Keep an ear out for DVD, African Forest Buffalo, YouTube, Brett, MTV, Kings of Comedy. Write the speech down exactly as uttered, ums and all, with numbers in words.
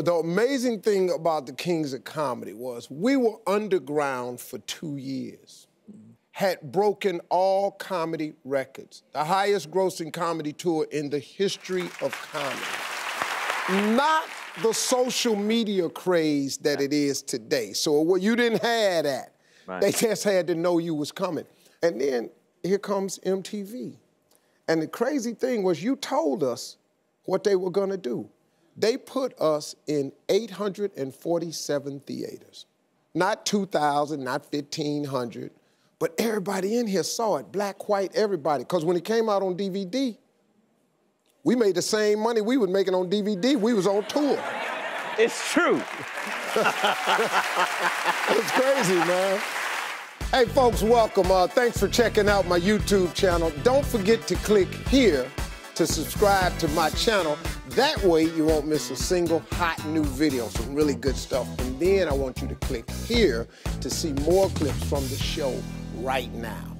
the amazing thing about the Kings of Comedy was we were underground for two years. Mm-hmm. Had broken all comedy records. The highest grossing comedy tour in the history of comedy. Not the social media craze that it is today. So well, you didn't have that. Right. They just had to know you was coming. And then here comes M T V. And the crazy thing was you told us what they were gonna do. They put us in eight hundred forty-seven theaters. Not two thousand, not fifteen hundred, but everybody in here saw it, black, white, everybody. Because when it came out on D V D, we made the same money we was making on D V D. We was on tour. It's true. It's crazy, man. Hey, folks, welcome. Uh, thanks for checking out my YouTube channel. Don't forget to click here to subscribe to my channel. That way you won't miss a single hot new video, some really good stuff. And then I want you to click here to see more clips from the show right now.